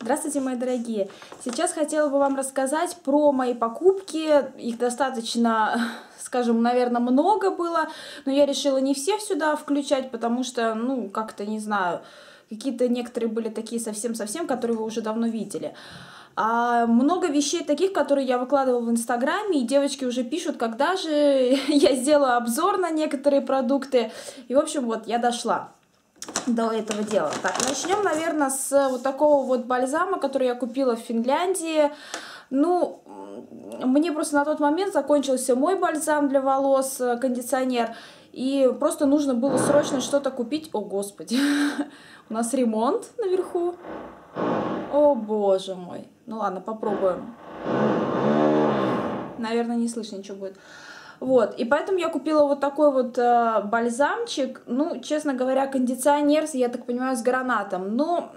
Здравствуйте, мои дорогие! Сейчас хотела бы вам рассказать про мои покупки. Их достаточно, скажем, наверное, много было, но я решила не всех сюда включать, потому что, ну, как-то, не знаю, какие-то некоторые были такие совсем-совсем, которые вы уже давно видели. А много вещей таких, которые я выкладывала в Инстаграме, и девочки уже пишут, когда же я сделаю обзор на некоторые продукты. И, в общем, вот, я дошла до этого дела. Так, начнем, наверное, с вот такого вот бальзама, который я купила в Финляндии. Ну, мне просто на тот момент закончился мой бальзам для волос, кондиционер, и просто нужно было срочно что-то купить. О, Господи, у нас ремонт наверху. О, Боже мой. Ну ладно, попробуем. Наверное, не слышно, ничего будет. Вот, и поэтому я купила вот такой вот бальзамчик. Ну, честно говоря, кондиционер, я так понимаю, с гранатом. Но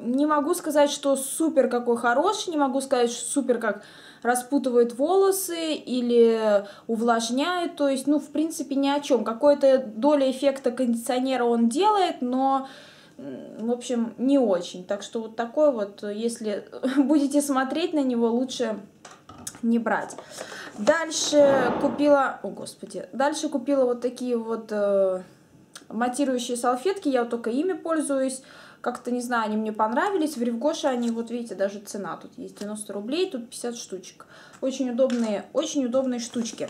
не могу сказать, что супер какой хороший, не могу сказать, что супер как распутывает волосы или увлажняет. То есть, ну, в принципе, ни о чем. Какой-то доля эффекта кондиционера он делает, но... В общем, не очень. Так что вот такой вот, если будете смотреть на него, лучше не брать. Дальше купила... О, Господи. Дальше купила вот такие вот матирующие салфетки. Я вот только ими пользуюсь. Как-то, не знаю, они мне понравились. В Ривгоше они, вот видите, даже цена. Тут есть 90 рублей, тут 50 штучек. Очень удобные штучки.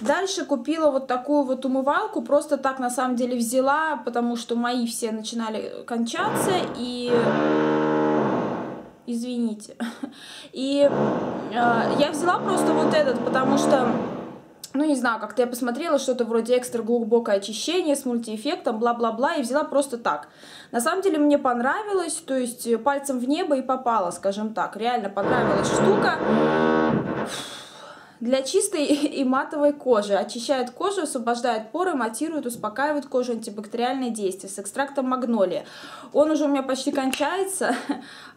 Дальше купила вот такую вот умывалку, просто так на самом деле взяла, потому что мои все начинали кончаться, и... Извините. И я взяла просто вот этот, потому что, ну не знаю, как-то я посмотрела, что-то вроде экстра глубокое очищение с мультиэффектом, бла-бла-бла, и взяла просто так. На самом деле мне понравилось, то есть пальцем в небо и попала, скажем так. Реально понравилась штука. Для чистой и матовой кожи. Очищает кожу, освобождает поры, матирует, успокаивает кожу, антибактериальное действие. С экстрактом магнолии. Он уже у меня почти кончается.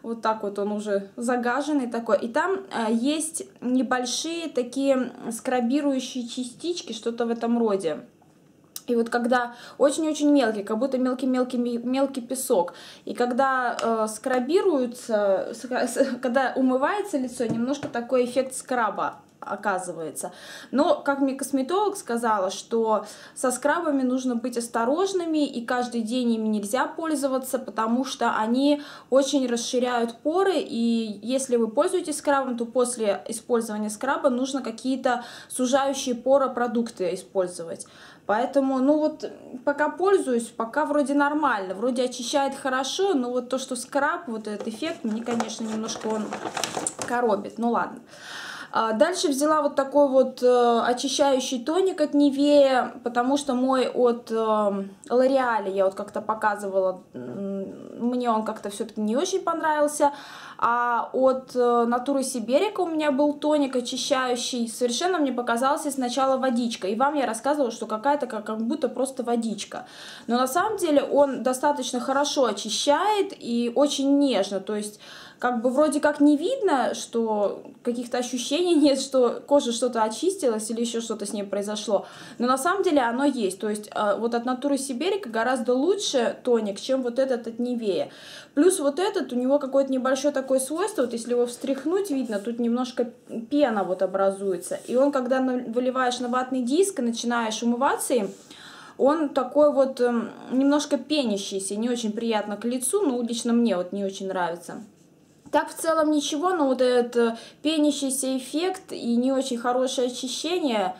Вот так вот он уже загаженный такой. И там есть небольшие такие скрабирующие частички, что-то в этом роде. И вот когда очень-очень мелкий, как будто мелкий-мелкий-мелкий песок, и когда скрабируется, когда умывается лицо, немножко такой эффект скраба оказывается. Но, как мне косметолог сказала, что со скрабами нужно быть осторожными, и каждый день ими нельзя пользоваться, потому что они очень расширяют поры, и если вы пользуетесь скрабом, то после использования скраба нужно какие-то сужающие поры продукты использовать. Поэтому, ну вот, пока пользуюсь, пока вроде нормально, вроде очищает хорошо, но вот то, что скраб, вот этот эффект, мне, конечно, немножко он коробит, ну ладно. Дальше взяла вот такой вот очищающий тоник от Nivea, потому что мой от L'Oreal, я вот как-то показывала, мне он как-то все-таки не очень понравился, а от Натуры Сиберика у меня был тоник очищающий, совершенно мне показался сначала водичка, и вам я рассказывала, что какая-то как будто просто водичка, но на самом деле он достаточно хорошо очищает и очень нежно, то есть... Как бы вроде как не видно, что каких-то ощущений нет, что кожа что-то очистилась или еще что-то с ней произошло. Но на самом деле оно есть. То есть вот от Натуры Сиберика гораздо лучше тоник, чем вот этот от Nivea. Плюс вот этот, у него какое-то небольшое такое свойство. Вот если его встряхнуть, видно, тут немножко пена вот образуется. И он, когда выливаешь на ватный диск и начинаешь умываться им, он такой вот немножко пенящийся, не очень приятно к лицу, но лично мне вот не очень нравится. Так в целом ничего, но вот этот пенящийся эффект и не очень хорошее очищение,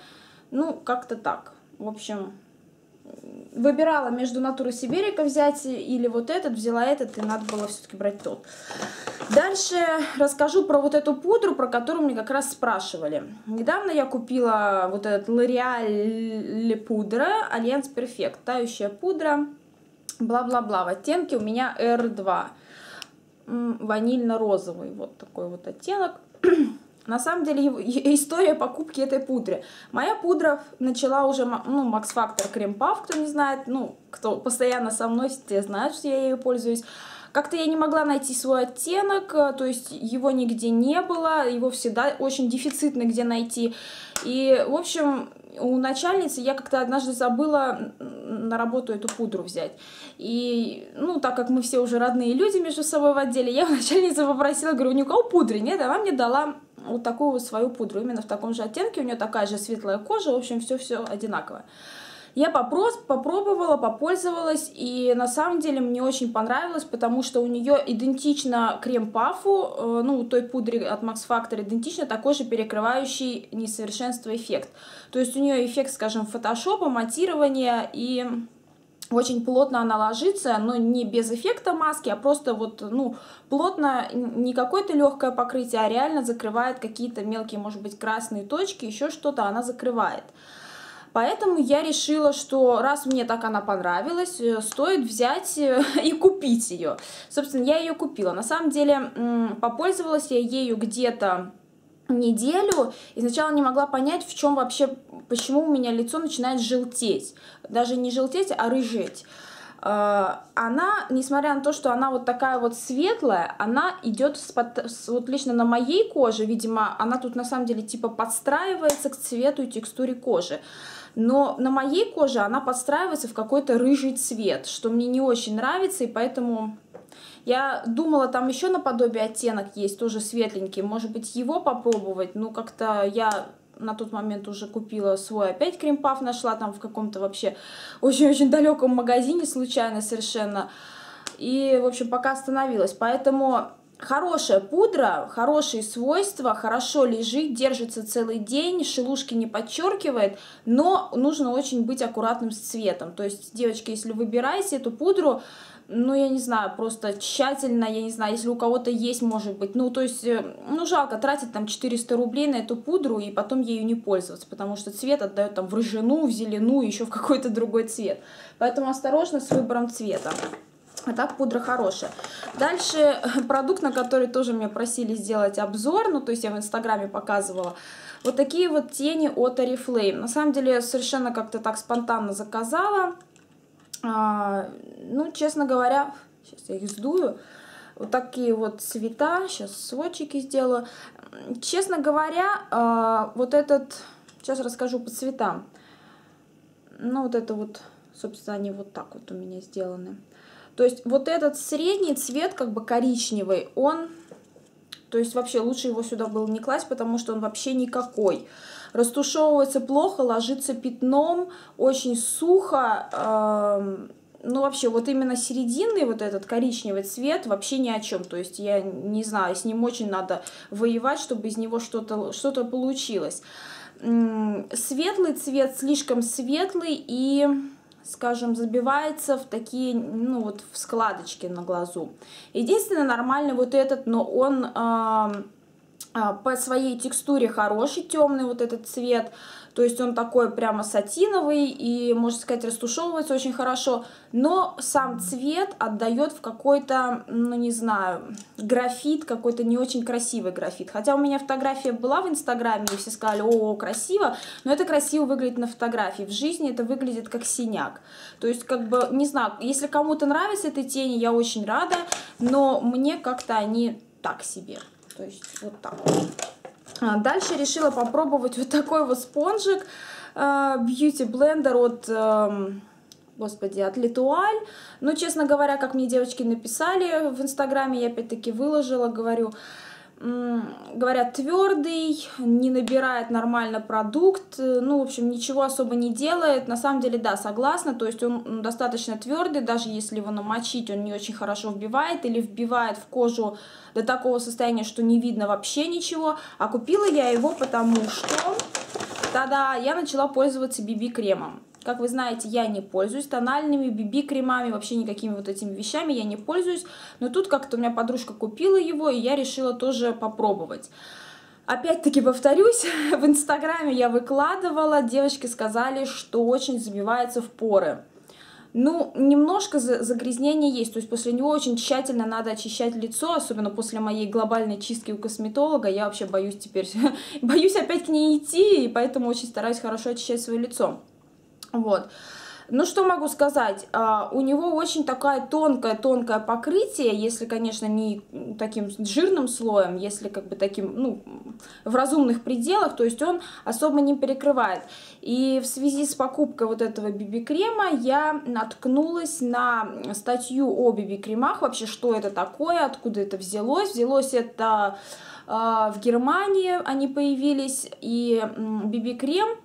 ну, как-то так. В общем, выбирала между Натурой Сиберика взять или вот этот, взяла этот, и надо было все-таки брать тот. Дальше расскажу про вот эту пудру, про которую мне как раз спрашивали. Недавно я купила вот этот L'Oreal пудра Альянс Перфект, тающая пудра, бла-бла-бла, в оттенке у меня R2. Ванильно-розовый, вот такой вот оттенок. На самом деле, история покупки этой пудры. Моя пудра начала уже, ну, Max Factor Creme Puff, кто не знает, ну, кто постоянно со мной, те знают, что я ею пользуюсь. Как-то я не могла найти свой оттенок, то есть его нигде не было, его всегда очень дефицитно где найти. И, в общем, у начальницы я как-то однажды забыла на работу эту пудру взять. И, ну, так как мы все уже родные люди между собой в отделе, я у начальницы попросила, говорю, у него пудры нет, она мне дала вот такую вот свою пудру, именно в таком же оттенке, у нее такая же светлая кожа, в общем, все одинаковое. Я попробовала, попользовалась, и на самом деле мне очень понравилось, потому что у нее идентично крем-пафу, ну, той пудре от Max Factor, идентично такой же перекрывающий несовершенство эффект. То есть у нее эффект, скажем, фотошопа, матирования, и очень плотно она ложится, но не без эффекта маски, а просто вот, ну, плотно, не какое-то легкое покрытие, а реально закрывает какие-то мелкие, может быть, красные точки, еще что-то она закрывает. Поэтому я решила, что раз мне так она понравилась, стоит взять и купить ее. Собственно, я ее купила. На самом деле, попользовалась я ею где-то неделю, и сначала не могла понять, в чем вообще, почему у меня лицо начинает желтеть. Даже не желтеть, а рыжеть. Она, несмотря на то, что она вот такая вот светлая, она идет вот лично на моей коже, видимо, она тут на самом деле типа подстраивается к цвету и текстуре кожи. Но на моей коже она подстраивается в какой-то рыжий цвет, что мне не очень нравится, и поэтому я думала, там еще наподобие оттенок есть, тоже светленький, может быть, его попробовать, но как-то я на тот момент уже купила свой опять крем-паф, нашла там в каком-то вообще очень-очень далеком магазине, случайно совершенно, и, в общем, пока остановилась. Поэтому хорошая пудра, хорошие свойства, хорошо лежит, держится целый день, шелушки не подчеркивает, но нужно очень быть аккуратным с цветом. То есть, девочки, если выбираете эту пудру, ну, я не знаю, просто тщательно, я не знаю, если у кого-то есть, может быть, ну, то есть, ну, жалко тратить там 400 рублей на эту пудру и потом ею не пользоваться, потому что цвет отдает там в рыжину, в зеленую, еще в какой-то другой цвет. Поэтому осторожно с выбором цвета. А так пудра хорошая. Дальше продукт, на который тоже меня просили сделать обзор, ну, то есть я в Инстаграме показывала. Вот такие вот тени от Oriflame. На самом деле, я совершенно как-то так спонтанно заказала. Ну, честно говоря, сейчас я их сдую, вот такие вот цвета, сейчас сводчики сделаю. Честно говоря, вот этот, сейчас расскажу по цветам. Ну, вот это вот, собственно, они вот так вот у меня сделаны. То есть вот этот средний цвет, как бы коричневый, он, то есть вообще лучше его сюда было не класть, потому что он вообще никакой. Растушевывается плохо, ложится пятном, очень сухо, ну вообще вот именно серединный вот этот коричневый цвет вообще ни о чем, то есть я не знаю, с ним очень надо воевать, чтобы из него что-то получилось. Светлый цвет, слишком светлый и, скажем, забивается в такие, ну вот в складочки на глазу. Единственное, нормальный вот этот, но он по своей текстуре хороший, темный вот этот цвет, то есть он такой прямо сатиновый и, можно сказать, растушевывается очень хорошо, но сам цвет отдает в какой-то, ну не знаю, графит, какой-то не очень красивый графит, хотя у меня фотография была в Инстаграме, и все сказали, о, красиво, но это красиво выглядит на фотографии, в жизни это выглядит как синяк, то есть как бы, не знаю, если кому-то нравятся эти тени, я очень рада, но мне как-то они так себе. То есть вот так. Дальше решила попробовать вот такой вот спонжик Beauty Blender от, господи, от Летуаль. Ну, честно говоря, как мне девочки написали в Инстаграме, я опять-таки выложила, говорю, говорят, твердый, не набирает нормально продукт, ну, в общем, ничего особо не делает. На самом деле, да, согласна, то есть он достаточно твердый, даже если его намочить, он не очень хорошо вбивает или вбивает в кожу до такого состояния, что не видно вообще ничего. А купила я его, потому что, тогда я начала пользоваться BB-кремом. Как вы знаете, я не пользуюсь тональными, BB-кремами, вообще никакими вот этими вещами я не пользуюсь. Но тут как-то у меня подружка купила его, и я решила тоже попробовать. Опять-таки повторюсь, в Инстаграме я выкладывала, девочки сказали, что очень забивается в поры. Ну, немножко загрязнение есть, то есть после него очень тщательно надо очищать лицо, особенно после моей глобальной чистки у косметолога, я вообще боюсь теперь, боюсь опять к ней идти, и поэтому очень стараюсь хорошо очищать свое лицо. Вот, Ну, что могу сказать, у него очень такая тонкое покрытие, если, конечно, не таким жирным слоем, если как бы таким, ну, в разумных пределах, то есть он особо не перекрывает. И в связи с покупкой вот этого BB-крема я наткнулась на статью о BB-кремах, вообще, что это такое, откуда это взялось. Взялось это в Германии, они появились, и BB-крем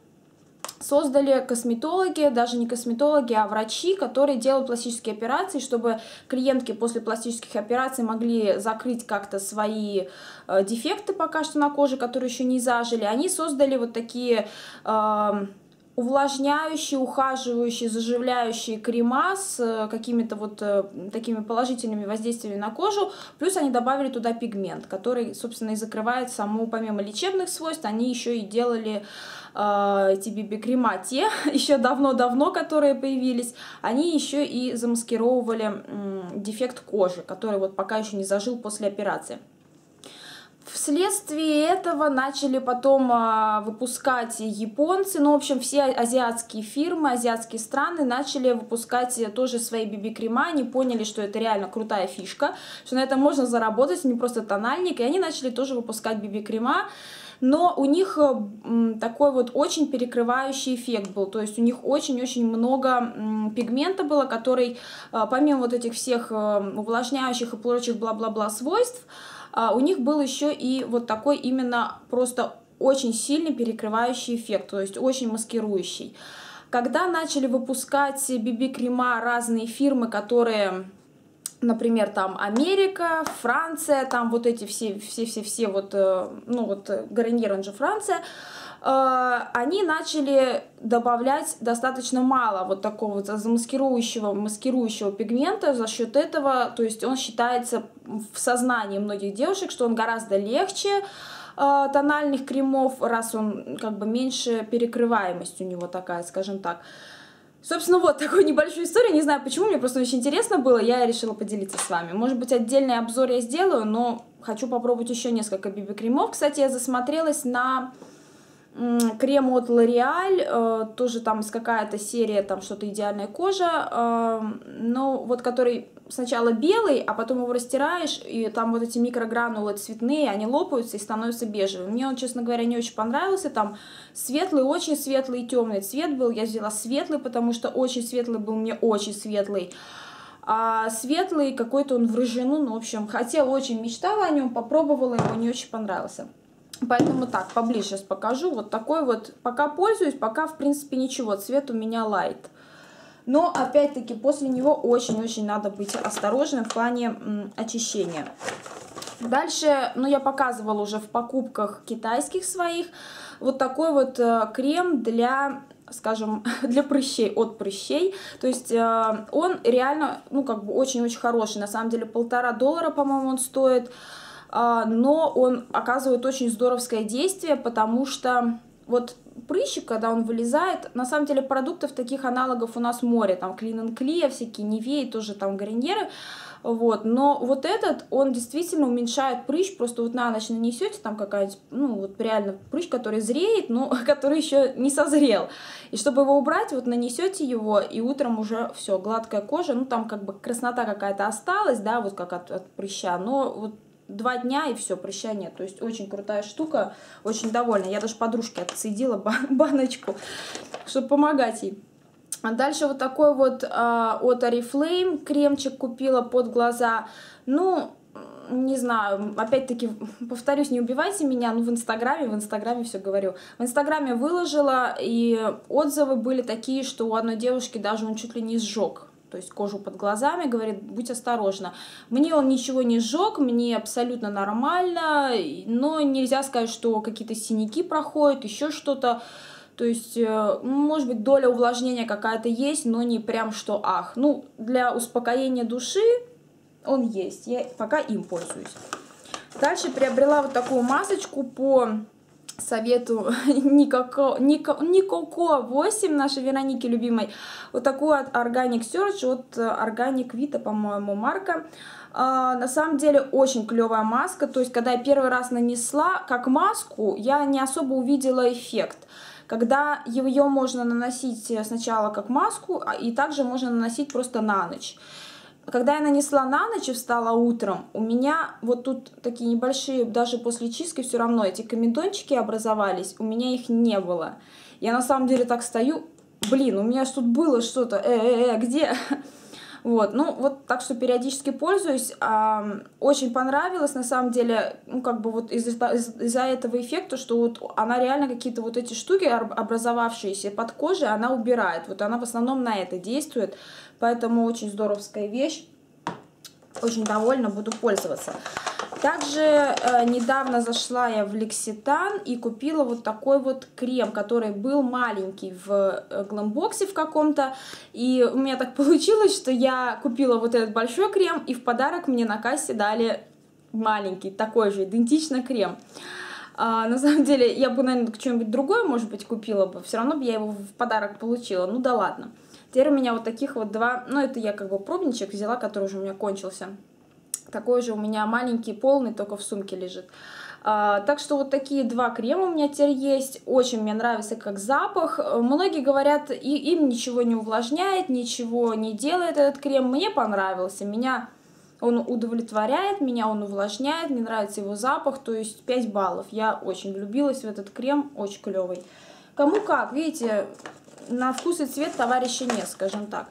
создали косметологи, даже не косметологи, а врачи, которые делают пластические операции, чтобы клиентки после пластических операций могли закрыть как-то свои дефекты пока что на коже, которые еще не зажили. Они создали вот такие увлажняющие, ухаживающие, заживляющие крема с какими-то вот такими положительными воздействиями на кожу, плюс они добавили туда пигмент, который, собственно, и закрывает саму, помимо лечебных свойств, они еще и делали эти BB-крема, те еще давно-давно, которые появились, они еще и замаскировывали дефект кожи, который вот пока еще не зажил после операции. Вследствие этого начали потом выпускать японцы, ну, в общем, все азиатские фирмы, азиатские страны начали выпускать тоже свои BB-крема, они поняли, что это реально крутая фишка, что на этом можно заработать, не просто тональник, и они начали тоже выпускать BB-крема, но у них такой вот очень перекрывающий эффект был, то есть у них очень-очень много пигмента было, который, помимо вот этих всех увлажняющих и прочих бла-бла-бла свойств, у них был еще и вот такой именно просто очень сильный перекрывающий эффект, то есть очень маскирующий. Когда начали выпускать BB-крема разные фирмы, которые, например, там Америка, Франция, там вот эти все вот, ну вот Garnier, он же Франция, они начали добавлять достаточно мало вот такого вот замаскирующего пигмента, за счет этого, то есть он считается в сознании многих девушек, что он гораздо легче тональных кремов, раз он как бы меньше, перекрываемость у него такая, скажем так. Собственно, вот такую небольшую историю, не знаю почему, мне просто очень интересно было, я решила поделиться с вами. Может быть, отдельный обзор я сделаю, но хочу попробовать еще несколько BB-кремов. Кстати, я засмотрелась на крем от L'Oreal, тоже там какая-то серия, там что-то идеальная кожа, но вот который сначала белый, а потом его растираешь, и там вот эти микрогранулы цветные, они лопаются и становятся бежевыми. Мне он, честно говоря, не очень понравился, там светлый, очень светлый и темный цвет был, я взяла светлый, потому что очень светлый был, мне очень светлый. А светлый какой-то он в рыжину, ну в общем, хотела, очень мечтала о нем, попробовала его, не очень понравился. Поэтому так, поближе сейчас покажу. Вот такой вот, пока пользуюсь, пока в принципе ничего, цвет у меня лайт. Но опять-таки после него очень-очень надо быть осторожным в плане очищения. Дальше, ну я показывала уже в покупках китайских своих, вот такой вот крем для, скажем, для прыщей, от прыщей, то есть он реально, ну как бы очень-очень хороший, на самом деле $1,5, по-моему, он стоит. Но он оказывает очень здоровское действие, потому что вот прыщик, когда он вылезает, на самом деле продуктов таких аналогов у нас море, там Clean & Clear, всякие Nivea, тоже там Garnier, вот, но вот этот, он действительно уменьшает прыщ, просто вот на ночь нанесете, там какая-нибудь, ну вот реально прыщ, который зреет, но который еще не созрел, и чтобы его убрать, вот нанесете его, и утром уже все, гладкая кожа, ну там как бы краснота какая-то осталась, да, вот как от прыща, но вот 2 дня и все, прыща нет. То есть очень крутая штука, очень довольна. Я даже подружке отцедила баночку, чтобы помогать ей. А дальше вот такой вот от Oriflame кремчик купила под глаза. Ну, не знаю, опять-таки, повторюсь, не убивайте меня, ну, в Инстаграме все говорю. В Инстаграме выложила, и отзывы были такие, что у одной девушки даже он чуть ли не сжег. То есть кожу под глазами, говорит, будь осторожна. Мне он ничего не сжег, мне абсолютно нормально, но нельзя сказать, что какие-то синяки проходят, еще что-то. То есть, может быть, доля увлажнения какая-то есть, но не прям что ах. Ну, для успокоения души он есть, я пока им пользуюсь. Дальше приобрела вот такую масочку по совету Никоко 8, нашей Вероники любимой, вот такую от Organic Search, от Organic Vita, по-моему, марка. На самом деле очень клевая маска, то есть когда я первый раз нанесла как маску, я не особо увидела эффект. когда ее можно наносить сначала как маску, и также можно наносить просто на ночь. Когда я нанесла на ночь и встала утром, у меня вот тут такие небольшие, даже после чистки все равно эти комедончики образовались, у меня их не было. Я на самом деле так стою, блин, у меня тут было что-то, где? Вот, ну вот так что периодически пользуюсь, очень понравилось на самом деле, ну как бы вот из-за этого эффекта, что вот она реально какие-то вот эти штуки, образовавшиеся под кожей, она убирает, вот она в основном на это действует, поэтому очень здоровская вещь, очень довольна, буду пользоваться. Также недавно зашла я в L'Occitane и купила вот такой вот крем, который был маленький в Glambox в каком-то. И у меня так получилось, что я купила вот этот большой крем, и в подарок мне на кассе дали маленький, такой же, идентично крем. На самом деле, я бы, наверное, что-нибудь другое, может быть, купила бы, все равно бы я его в подарок получила, ну да ладно. Теперь у меня вот таких вот два, ну это я как бы пробничек взяла, который уже у меня кончился. Такой же у меня маленький, полный, только в сумке лежит. Так что вот такие два крема у меня теперь есть. Очень мне нравится как запах. Многие говорят, и им ничего не увлажняет, ничего не делает этот крем. Мне понравился, меня он удовлетворяет, меня он увлажняет, мне нравится его запах, то есть 5 баллов. Я очень влюбилась в этот крем, очень клевый. Кому как, видите, на вкус и цвет товарища нет, скажем так.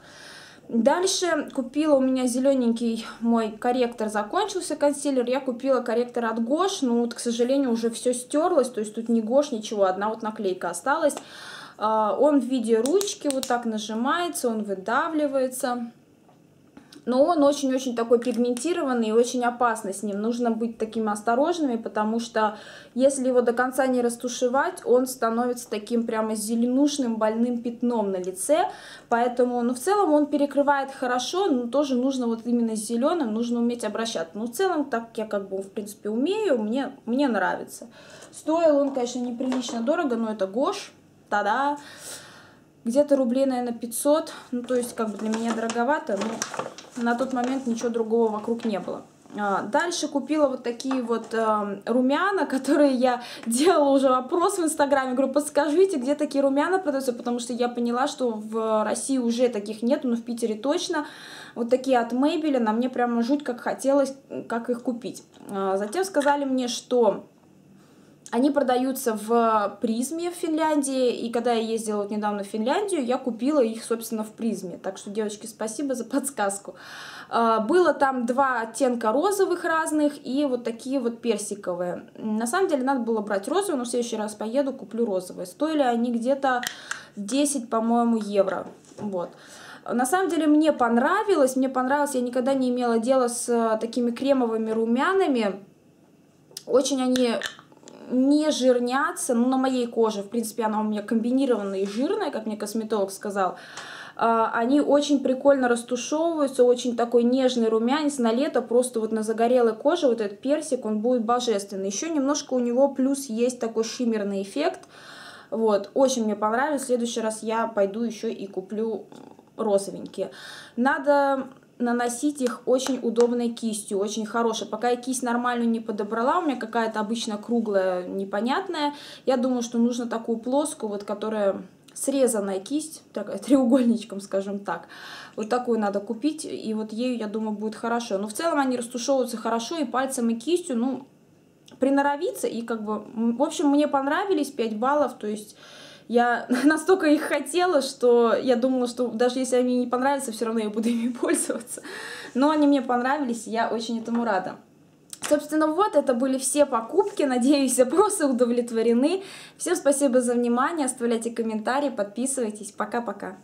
Дальше купила, у меня зелененький мой корректор закончился, консилер, я купила корректор от Gosh, но вот, к сожалению, уже все стерлось, то есть тут не Gosh, ничего, одна вот наклейка осталась. Он в виде ручки вот так нажимается, он выдавливается, но он очень-очень такой пигментированный и очень опасный с ним, нужно быть такими осторожными, потому что если его до конца не растушевать, он становится таким прямо зеленушным больным пятном на лице, поэтому, ну, в целом он перекрывает хорошо, но тоже нужно вот именно с зеленым, нужно уметь обращаться, ну, в целом, так я как бы, в принципе, умею, мне нравится. Стоил он, конечно, неприлично дорого, но это Gosh, та-да, где-то рублей, наверное, 500, ну, то есть, как бы для меня дороговато, но... На тот момент ничего другого вокруг не было. Дальше купила вот такие вот румяна, которые я делала уже вопрос в Инстаграме. Говорю, подскажите, где такие румяна продаются, потому что я поняла, что в России уже таких нету, но в Питере точно. Вот такие от Maybelline, а мне прямо жуть как хотелось, как их купить. Затем сказали мне, что... Они продаются в Призме в Финляндии, и когда я ездила вот недавно в Финляндию, я купила их, собственно, в Призме. Так что, девочки, спасибо за подсказку. Было там два оттенка розовых разных и вот такие вот персиковые. На самом деле, надо было брать розовые, но в следующий раз поеду, куплю розовые. Стоили они где-то 10, по-моему, евро. Вот. На самом деле, мне понравилось, я никогда не имела дела с такими кремовыми румянами. Очень они... не жирнятся, ну, на моей коже, в принципе, она у меня комбинированная и жирная, как мне косметолог сказал, они очень прикольно растушевываются, очень такой нежный румянец, на лето просто вот на загорелой коже вот этот персик, он будет божественный, еще немножко у него плюс есть такой шиммерный эффект, вот, очень мне понравилось, в следующий раз я пойду еще и куплю розовенькие, надо... наносить их очень удобной кистью, очень хорошей. Пока я кисть нормальную не подобрала, у меня какая-то обычно круглая, непонятная. Я думаю, что нужно такую плоскую, вот которая срезанная кисть, такая треугольничком, скажем так. Вот такую надо купить, и вот ею, я думаю, будет хорошо. Но в целом они растушевываются хорошо и пальцем, и кистью, ну, приноровиться, и как бы... В общем, мне понравились 5 баллов, то есть... Я настолько их хотела, что я думала, что даже если они не понравятся, все равно я буду ими пользоваться. Но они мне понравились, и я очень этому рада. Собственно, вот это были все покупки. Надеюсь, запросы удовлетворены. Всем спасибо за внимание. Оставляйте комментарии, подписывайтесь. Пока-пока.